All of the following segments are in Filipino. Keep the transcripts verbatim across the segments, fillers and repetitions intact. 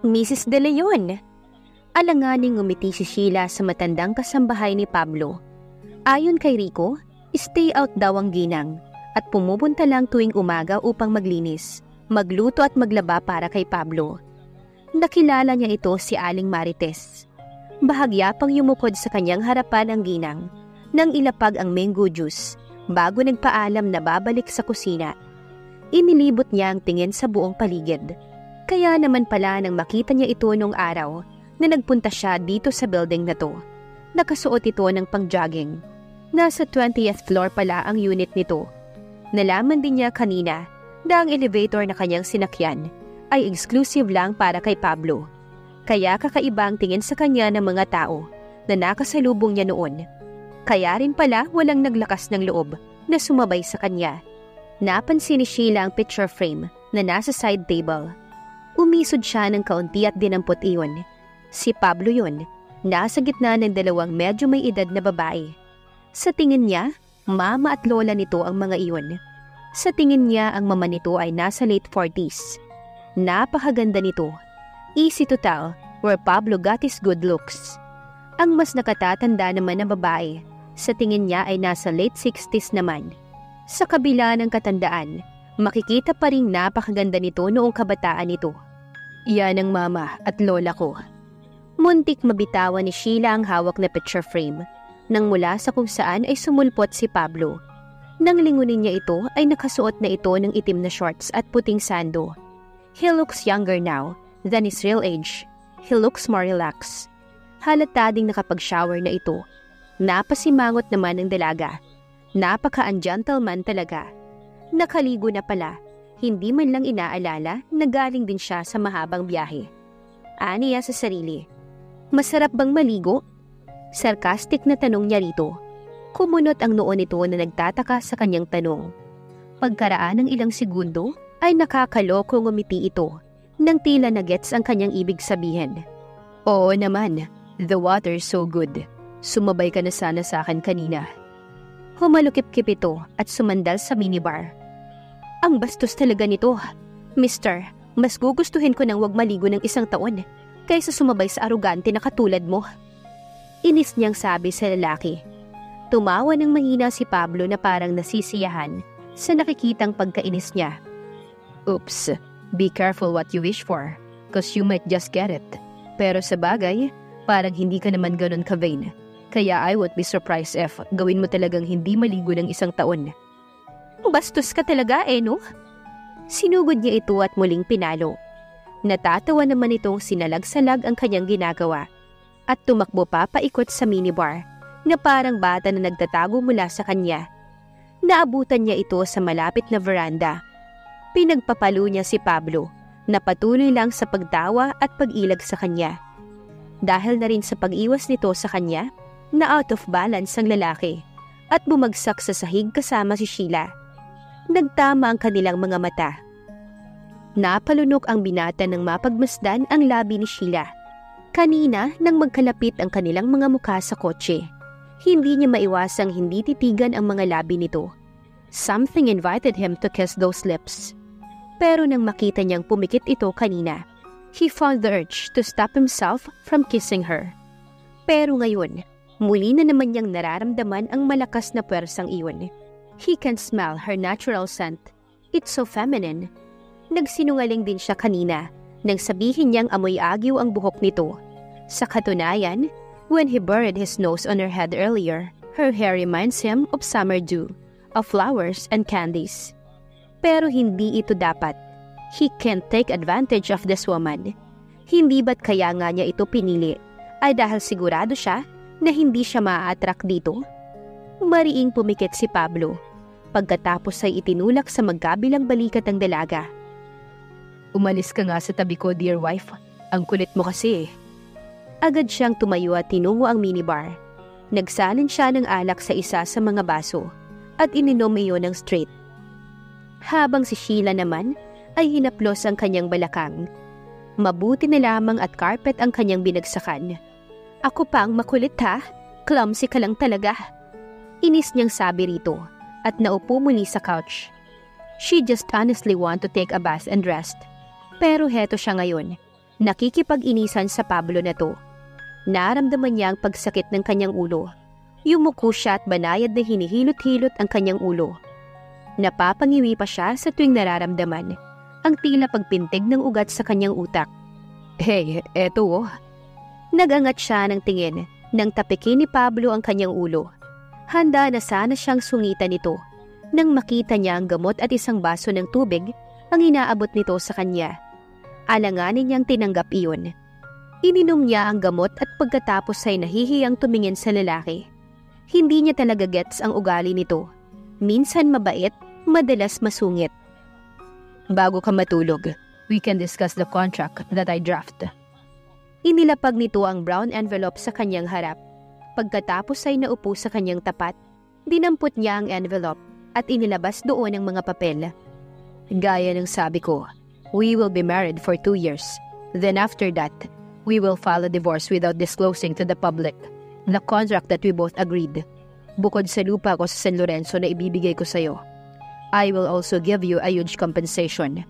Missus De Leon! Alanganing ngumiti si Sheila sa matandang kasambahay ni Pablo. Ayon kay Rico, stay out daw ang ginang at pumupunta lang tuwing umaga upang maglinis, magluto at maglaba para kay Pablo. Nakilala niya ito si Aling Marites. Bahagya pang yumukod sa kanyang harapan ang ginang nang ilapag ang mango juice bago nagpaalam na babalik sa kusina. Inilibot niya ang tingin sa buong paligid. Kaya naman pala nang makita niya ito noong araw na nagpunta siya dito sa building na to. Nakasuot ito ng pang-jogging. Nasa twentieth floor pala ang unit nito. Nalaman din niya kanina na ang elevator na kanyang sinakyan ay exclusive lang para kay Pablo. Kaya kakaiba ang tingin sa kanya ng mga tao na nakasalubong niya noon. Kaya rin pala walang naglakas ng loob na sumabay sa kanya. Napansin ni Sheila ang picture frame na nasa side table. Umisod siya ng kaunti at dinampot iyon. Si Pablo yun, nasa gitna ng dalawang medyo may edad na babae. Sa tingin niya, mama at lola nito ang mga iyon. Sa tingin niya, ang mama nito ay nasa late forties. Napakaganda nito. Easy to tell where Pablo got his good looks. Ang mas nakatatanda naman ng babae, sa tingin niya ay nasa late sixties naman. Sa kabila ng katandaan, makikita pa rin napakaganda nito noong kabataan nito. Yan ang mama at lola ko. Muntik mabitawan ni Sheila ang hawak na picture frame nang mula sa kung saan ay sumulpot si Pablo. Nang lingunin niya ito ay nakasuot na ito ng itim na shorts at puting sando. He looks younger now than his real age. He looks more relaxed. Halata ding nakapag-shower na ito. Napasimangot naman ang dalaga. Napaka-un-gentleman talaga. Nakaligo na pala. Hindi man lang inaalala na galing din siya sa mahabang biyahe. Aniya sa sarili. Masarap bang maligo? Sarcastic na tanong niya rito. Kumunot ang noo nito na nagtataka sa kanyang tanong. Pagkaraan ng ilang segundo ay nakakaloko ngumiti ito nang tila na gets ang kanyang ibig sabihin. Oo naman, the water's so good. Sumabay ka na sana sa akin kanina. Humalukip-kip ito at sumandal sa minibar. Ang bastos talaga nito. Mister, mas gugustuhin ko nang wag maligo ng isang taon kaysa sumabay sa arugante na katulad mo. Inis niyang sabi sa lalaki. Tumawa ng mahina si Pablo na parang nasisiyahan sa nakikitang pagkainis niya. Oops, be careful what you wish for, cause you might just get it. Pero sa bagay, parang hindi ka naman ganun ka-vain. Kaya I won't be surprised if gawin mo talagang hindi maligo ng isang taon. Bastos ka talaga eh, no? Sinugod niya ito at muling pinalo. Natatawa naman itong sinalag-salag ang kanyang ginagawa at tumakbo pa paikot sa minibar na parang bata na nagtatago mula sa kanya. Naabutan niya ito sa malapit na veranda. Pinagpapalo niya si Pablo na patuloy lang sa pagtawa at pag-ilag sa kanya. Dahil na rin sa pag-iwas nito sa kanya, na out of balance ang lalaki at bumagsak sa sahig kasama si Sheila. Nagtama ang kanilang mga mata. Napalunok ang binata ng mapagmasdan ang labi ni Sheila. Kanina nang magkalapit ang kanilang mga mukha sa kotse, hindi niya maiwasang hindi titigan ang mga labi nito. Something invited him to kiss those lips. Pero nang makita niyang pumikit ito kanina, he found the urge to stop himself from kissing her. Pero ngayon, muli na naman niyang nararamdaman ang malakas na puwersang iyon. He can smell her natural scent. It's so feminine. Nagsinungaling din siya kanina nang sabihin niyang amoy agyo ang buhok nito. Sa katunayan, when he buried his nose on her head earlier, her hair reminds him of summer dew, of flowers and candies. Pero hindi ito dapat. He can't take advantage of this woman. Hindi ba't kaya nga niya ito pinili? Ay dahil sigurado siya na hindi siya maa-attract dito? Mariing pumikit si Pablo. Pagkatapos ay itinulak sa magkabilang balikat ang dalaga. Umalis ka nga sa tabi ko, dear wife. Ang kulit mo kasi. Agad siyang tumayo at tinungo ang minibar. Nagsalin siya ng alak sa isa sa mga baso at ininom iyon ng straight. Habang si Sheila naman ay hinaplos ang kanyang balakang. Mabuti na lamang at carpet ang kanyang binagsakan. Ako pang makulit ha? Clumsy ka lang talaga. Inis niyang sabi rito at naupo muli sa couch. She just honestly want to take a bath and rest. Pero heto siya ngayon, nakikipag-inisan sa Pablo na to. Naramdaman niya ang pagsakit ng kanyang ulo. Yumuko siya at banayad na hinihilot-hilot ang kanyang ulo. Napapangiwi pa siya sa tuwing nararamdaman ang tila pagpintig ng ugat sa kanyang utak. Hey, eto oh. Nagangat siya ng tingin nang tapikin ni Pablo ang kanyang ulo. Handa na sana siyang sungitan nito nang makita niya ang gamot at isang baso ng tubig ang inaabot nito sa kanya. Alanganin niyang tinanggap iyon. Ininom niya ang gamot at pagkatapos ay nahihiyang tumingin sa lalaki. Hindi niya talaga gets ang ugali nito. Minsan mabait, madalas masungit. Bago ka matulog, we can discuss the contract that I draft. Inilapag nito ang brown envelope sa kanyang harap. Pagkatapos ay naupo sa kanyang tapat. Dinampot niya ang envelope at inilabas doon ang mga papel. Gaya ng sabi ko, we will be married for two years. Then after that, we will file a divorce without disclosing to the public the contract that we both agreed. Bukod sa lupa ko sa San Lorenzo na ibibigay ko sa'yo, I will also give you a huge compensation.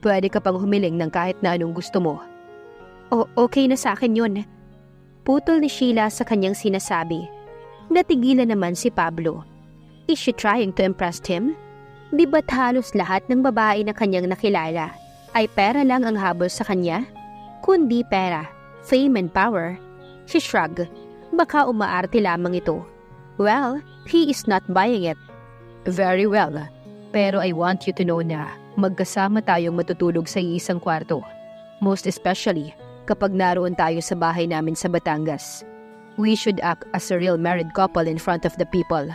Pwede ka pang humiling ng kahit na anong gusto mo. O, okay na sa akin yun. Putol ni Sheila sa kanyang sinasabi. Natigilan naman si Pablo. Is she trying to impress him? Di ba't halos lahat ng babae na kanyang nakilala ay pera lang ang habol sa kanya? Kundi pera, fame and power. She shrugged. Baka umaarte lamang ito. Well, he is not buying it. Very well. Pero I want you to know na magkasama tayong matutulog sa isang kwarto. Most especially kapag naroon tayo sa bahay namin sa Batangas. We should act as a real married couple in front of the people.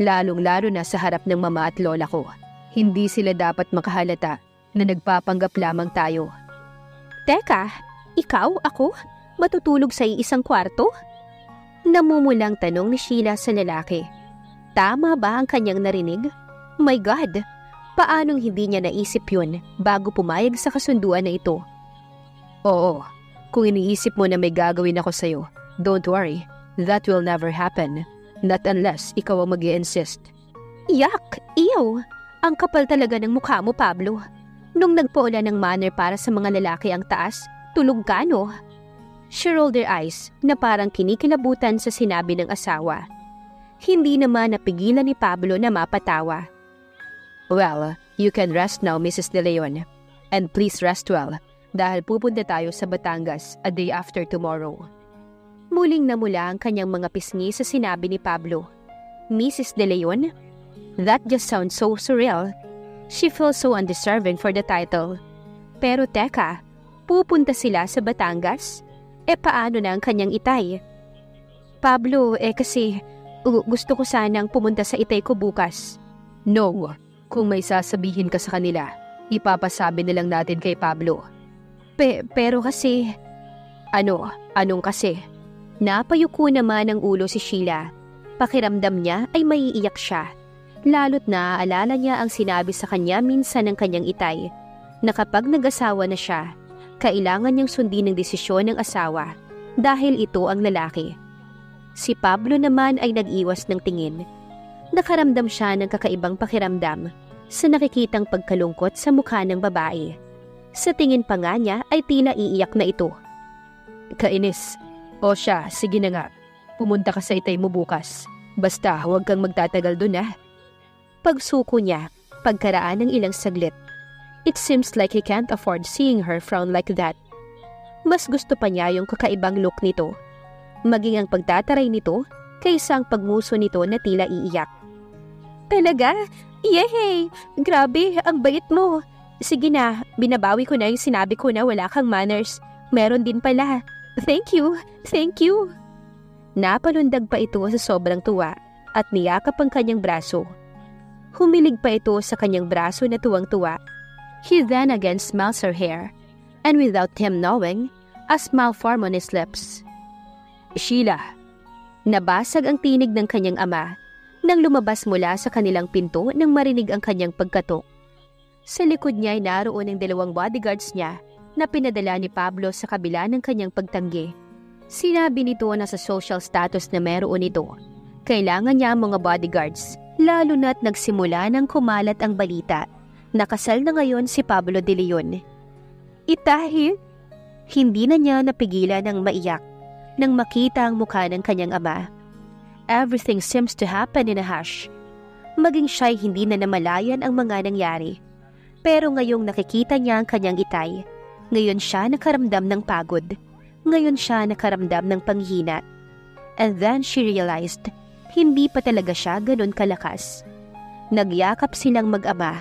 Lalong-lalo na sa harap ng mama at lola ko. Hindi sila dapat makahalata na nagpapanggap lamang tayo. Teka, ikaw, ako, matutulog sa isang kwarto? Namumulang tanong ni Sheila sa lalaki. Tama ba ang kanyang narinig? My God! Paanong hindi niya naisip yun bago pumayag sa kasunduan na ito? Oo, kung iniisip mo na may gagawin ako sa'yo, don't worry, that will never happen. Not unless ikaw ang mag-i-insist. Yak! Ew! Ang kapal talaga ng mukha mo, Pablo. Nung nagpaulan ng manner para sa mga lalaki ang taas, tulog ka, no? She rolled her eyes na parang kinikilabutan sa sinabi ng asawa. Hindi naman napigilan ni Pablo na mapatawa. Well, you can rest now, Missus De Leon. And please rest well, dahil pupunta tayo sa Batangas a day after tomorrow. Muling namula ang kanyang mga pisngi sa sinabi ni Pablo. Missus De Leon? That just sounds so surreal. She feels so undeserving for the title. Pero teka, pupunta sila sa Batangas? E paano na ang kanyang itay? Pablo, eh kasi uh, gusto ko sanang pumunta sa itay ko bukas. No, kung may sasabihin ka sa kanila, ipapasabi na lang natin kay Pablo. Pe, pero kasi... Ano? Anong kasi? Napayuko naman ang ulo si Sheila. Pakiramdam niya ay maiiyak siya. Lalo't naaalala niya ang sinabi sa kanya minsan ng kanyang itay na kapag nag-asawa na siya, kailangan niyang sundin ang desisyon ng asawa dahil ito ang lalaki. Si Pablo naman ay nag-iwas ng tingin. Nakaramdam siya ng kakaibang pakiramdam sa nakikitang pagkalungkot sa mukha ng babae. Sa tingin pa nga niya ay tila iiyak na ito. Kainis. O siya, sige na nga. Pumunta ka sa itay mo bukas. Basta huwag kang magtatagal dun ah. Pagsuko niya, pagkaraan ng ilang saglit. It seems like he can't afford seeing her frown like that. Mas gusto pa niya yung kakaibang look nito. Maging ang pagtataray nito kaysa ang pagnguso nito na tila iiyak. Talaga? Yehey! Grabe, ang bait mo! Sige na, binabawi ko na yung sinabi ko na wala kang manners. Meron din pala. Thank you, thank you. Napalundag pa ito sa sobrang tuwa at niyakap ang kanyang braso. Humilig pa ito sa kanyang braso na tuwang-tuwa. He then again smells her hair, and without him knowing, a smile formed on his lips. Sheila! Nabasag ang tinig ng kanyang ama nang lumabas mula sa kanilang pinto nang marinig ang kanyang pagkatok. Sa likod niya ay naroon ang dalawang bodyguards niya na pinadala ni Pablo sa kabila ng kanyang pagtanggi. Sinabi nito na sa social status na meron ito, kailangan niya ang mga bodyguards, lalo na't nagsimula nang kumalat ang balita. Nakasal na ngayon si Pablo de Leon. Itahi? Hindi na niya napigilan ng maiyak nang makita ang mukha ng kanyang ama. Everything seems to happen in a hush. Maging siya'y hindi na namalayan ang mga nangyari. Pero ngayong nakikita niya ang kanyang itay, ngayon siya nakaramdam ng pagod. Ngayon siya nakaramdam ng panghina. And then she realized, hindi pa talaga siya ganun kalakas. Nagyakap silang mag-ama,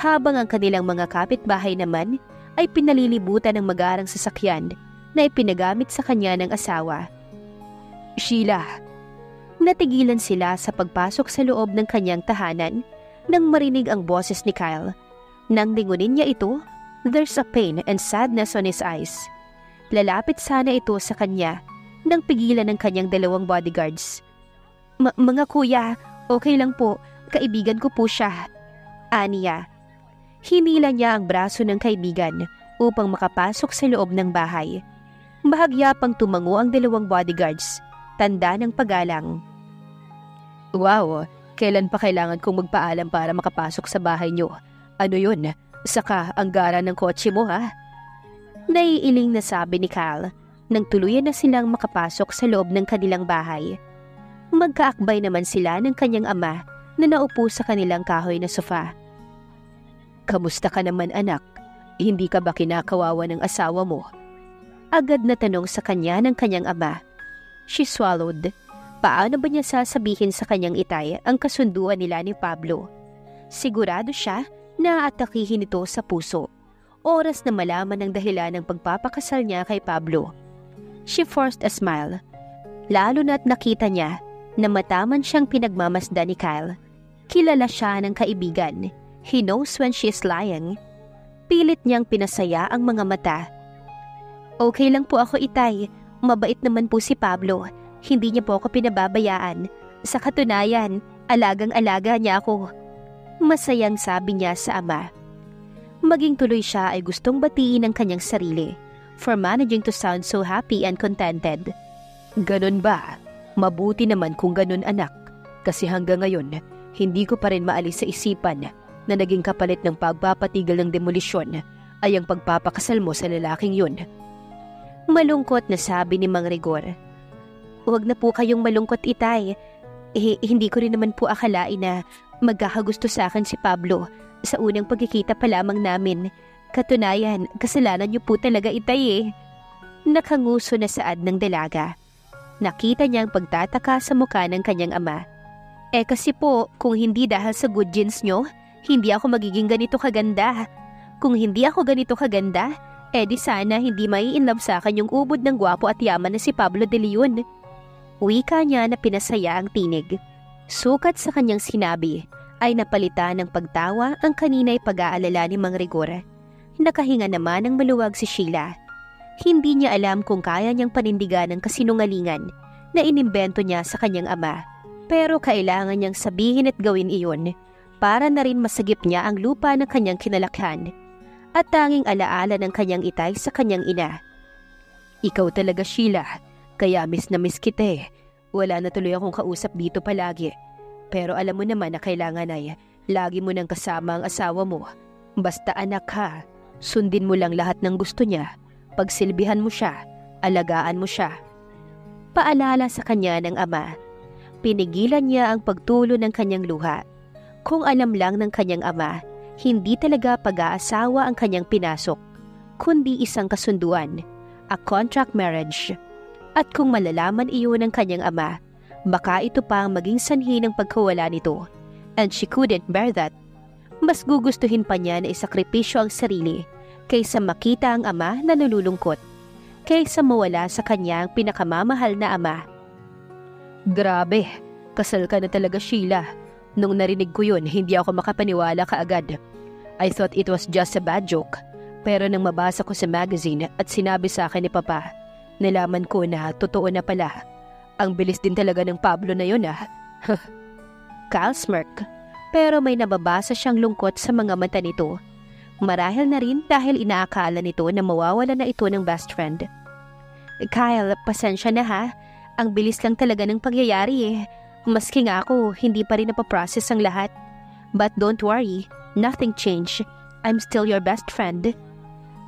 habang ang kanilang mga kapitbahay naman ay pinalilibutan ng magarang sasakyan na ipinagamit sa kanya ng asawa. Sheila. Natigilan sila sa pagpasok sa loob ng kanyang tahanan nang marinig ang boses ni Kyle. Nang lingunin niya ito, there's a pain and sadness on his eyes. Lalapit sana ito sa kanya nang pigilan ng kanyang dalawang bodyguards. M- mga kuya, okay lang po, kaibigan ko po siya. Aniya. Hinila niya ang braso ng kaibigan upang makapasok sa loob ng bahay. Bahagya pang tumango ang dalawang bodyguards, tanda ng paggalang. Wow, kailan pa kailangan kong magpaalam para makapasok sa bahay niyo? Ano yun? Saka ang gara ng kotse mo, ha? Naiiling na sabi ni Carl nang tuluyan na silang makapasok sa loob ng kanilang bahay. Magkaakbay naman sila ng kanyang ama na naupo sa kanilang kahoy na sofa. Kamusta ka naman, anak? Hindi ka ba kinakawawa ng asawa mo? Agad na tanong sa kanya ng kanyang ama. She swallowed. Paano ba niya sasabihin sa kanyang itay ang kasunduan nila ni Pablo? Sigurado siya na aatakihin ito sa puso. Oras na malaman ang dahilan ng pagpapakasal niya kay Pablo. She forced a smile. Lalo na't nakita niya na mataman siyang pinagmamasdan ni Kyle. Kilala siya ng kaibigan. He knows when she is lying. Pilit niyang pinasaya ang mga mata. Okay lang po ako, itay. Mabait naman po si Pablo. Hindi niya po ako pinababayaan. Sa katunayan, alagang-alaga niya ako. Masayang sabi niya sa ama. Maging tuloy siya ay gustong batiin ang kanyang sarili for managing to sound so happy and contented. Ganun ba? Mabuti naman kung ganun, anak. Kasi hanggang ngayon, hindi ko pa rin maalis sa isipan na naging kapalit ng pagpapatigil ng demolisyon ay ang pagpapakasal mo sa lalaking yun. Malungkot na sabi ni Mang Rigor. Huwag na po kayong malungkot, itay. Eh, hindi ko rin naman po akalain na magkakagusto sa akin si Pablo sa unang pagkikita pa lamang namin. Katunayan, kasalanan niyo po talaga, itay eh. Nakanguso na saad ng dalaga. Nakita niya ang pagtataka sa mukha ng kanyang ama. Eh kasi po, kung hindi dahil sa good genes niyo, hindi ako magiging ganito kaganda. Kung hindi ako ganito kaganda, edi sana hindi mai-inlove sa akin yung ubod ng gwapo at yaman na si Pablo de Leon. Wika niya na pinasaya ang tinig. Sukat sa kanyang sinabi ay napalitan ng pagtawa ang kanina'y pag-aalala ni Mang Rigor. Nakahinga naman ang maluwag si Sheila. Hindi niya alam kung kaya niyang panindigan ang kasinungalingan na inimbento niya sa kanyang ama. Pero kailangan niyang sabihin at gawin iyon para na rin masagip niya ang lupa ng kanyang kinalakhan at tanging alaala ng kanyang itay sa kanyang ina. Ikaw talaga, Sheila, kaya miss na miss kita eh. Wala na tuloy akong kausap dito palagi. Pero alam mo naman na kailangan ay lagi mo nang kasama ang asawa mo. Basta anak ha, sundin mo lang lahat ng gusto niya. Pagsilbihan mo siya, alagaan mo siya. Paalala sa kanya ng ama. Pinigilan niya ang pagtulo ng kanyang luha. Kung alam lang ng kanyang ama, hindi talaga pag-aasawa ang kanyang pinasok, kundi isang kasunduan, a contract marriage. At kung malalaman iyon ng kanyang ama, baka ito pa ang maging sanhi ng pagkawala nito. And she couldn't bear that. Mas gugustuhin pa niya na isakripisyo ang sarili kaysa makita ang ama na nalulungkot, kaysa mawala sa kanya ang pinakamamahal na ama. Grabe, kasal ka na talaga, Sheila. Nung narinig ko yun, hindi ako makapaniwala kaagad. I thought it was just a bad joke. Pero nang mabasa ko sa magazine at sinabi sa akin ni Papa, nalaman ko na totoo na pala. Ang bilis din talaga ng Pablo na yun ah. Carl smirk. Pero may nababasa siyang lungkot sa mga mata nito. Marahil na rin dahil inaakala nito na mawawala na ito ng best friend. Kyle, pasensya na ha. Ang bilis lang talaga ng pangyayari eh. Maski nga ako, hindi pa rin napaprocess ang lahat. But don't worry, nothing changed. I'm still your best friend.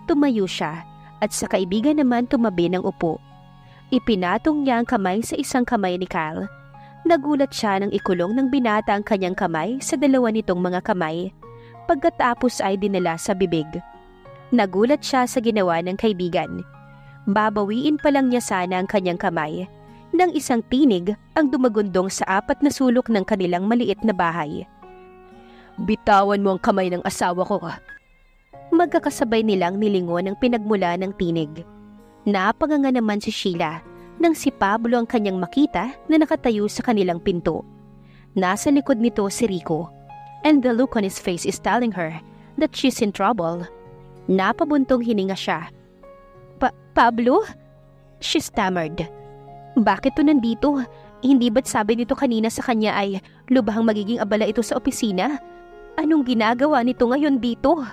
Tumayo siya at sa kaibigan naman tumabi ng upo. Ipinatong niya ang kamay sa isang kamay ni Kyle. Nagulat siya nang ikulong ng binata ang kanyang kamay sa dalawa nitong mga kamay. Pagkatapos ay dinala sa bibig. Nagulat siya sa ginawa ng kaibigan. Babawiin pa lang niya sana ang kanyang kamay. Nang isang tinig ang dumagundong sa apat na sulok ng kanilang maliit na bahay. "Bitawan mo ang kamay ng asawa ko." Magkakasabay nilang nilingon ang pinagmula ng tinig. Napanganga naman si Sheila nang si Pablo ang kanyang makita na nakatayo sa kanilang pinto. Nasa likod nito si Rico, and the look on his face is telling her that she's in trouble. Napabuntong hininga siya. Pa Pablo? She stammered. "Bakit to nandito? Hindi ba't sabi nito kanina sa kanya ay lubhang magiging abala ito sa opisina? Anong ginagawa nito ngayon dito?"